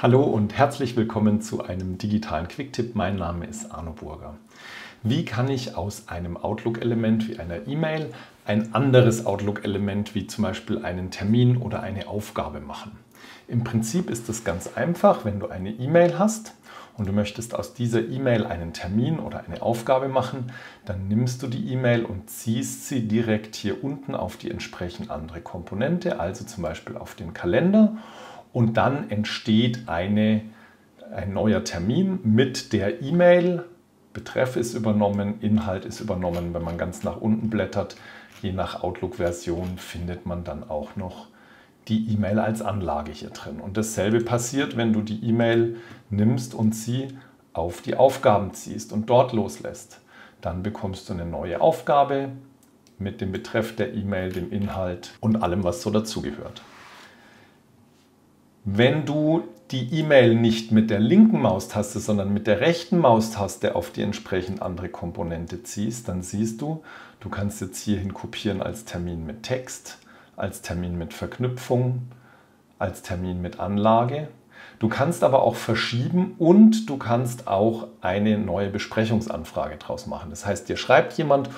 Hallo und herzlich willkommen zu einem digitalen Quicktipp. Mein Name ist Arno Burger. Wie kann ich aus einem Outlook-Element wie einer E-Mail ein anderes Outlook-Element wie zum Beispiel einen Termin oder eine Aufgabe machen? Im Prinzip ist es ganz einfach, wenn du eine E-Mail hast und du möchtest aus dieser E-Mail einen Termin oder eine Aufgabe machen, dann nimmst du die E-Mail und ziehst sie direkt hier unten auf die entsprechend andere Komponente, also zum Beispiel auf den Kalender. Und dann entsteht ein neuer Termin mit der E-Mail. Betreff ist übernommen, Inhalt ist übernommen. Wenn man ganz nach unten blättert, je nach Outlook-Version, findet man dann auch noch die E-Mail als Anlage hier drin. Und dasselbe passiert, wenn du die E-Mail nimmst und sie auf die Aufgaben ziehst und dort loslässt. Dann bekommst du eine neue Aufgabe mit dem Betreff der E-Mail, dem Inhalt und allem, was so dazugehört. Wenn du die E-Mail nicht mit der linken Maustaste, sondern mit der rechten Maustaste auf die entsprechend andere Komponente ziehst, dann siehst du, du kannst jetzt hierhin kopieren als Termin mit Text, als Termin mit Verknüpfung, als Termin mit Anlage. Du kannst aber auch verschieben und du kannst auch eine neue Besprechungsanfrage draus machen. Das heißt, dir schreibt jemand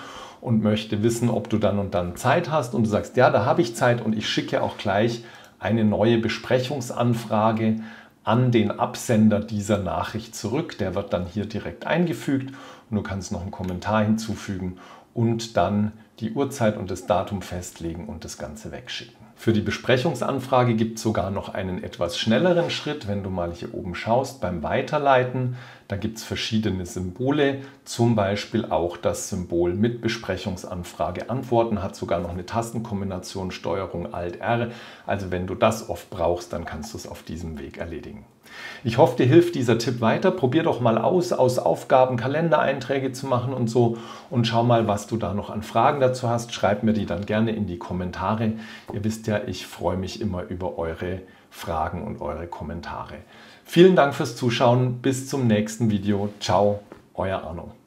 und möchte wissen, ob du dann und dann Zeit hast und du sagst, ja, da habe ich Zeit und ich schicke auch gleich eine neue Besprechungsanfrage an den Absender dieser Nachricht zurück. Der wird dann hier direkt eingefügt und du kannst noch einen Kommentar hinzufügen und dann die Uhrzeit und das Datum festlegen und das Ganze wegschicken. Für die Besprechungsanfrage gibt es sogar noch einen etwas schnelleren Schritt. Wenn du mal hier oben schaust, beim Weiterleiten, da gibt es verschiedene Symbole, zum Beispiel auch das Symbol mit Besprechungsanfrage antworten, hat sogar noch eine Tastenkombination Steuerung Alt-R. Also wenn du das oft brauchst, dann kannst du es auf diesem Weg erledigen. Ich hoffe, dir hilft dieser Tipp weiter. Probier doch mal aus Aufgaben Kalendereinträge zu machen und so und schau mal, was du da noch an Fragen dazu hast. Schreib mir die dann gerne in die Kommentare. Ihr wisst ja, ich freue mich immer über eure Fragen und eure Kommentare. Vielen Dank fürs Zuschauen. Bis zum nächsten Video. Ciao, euer Arno.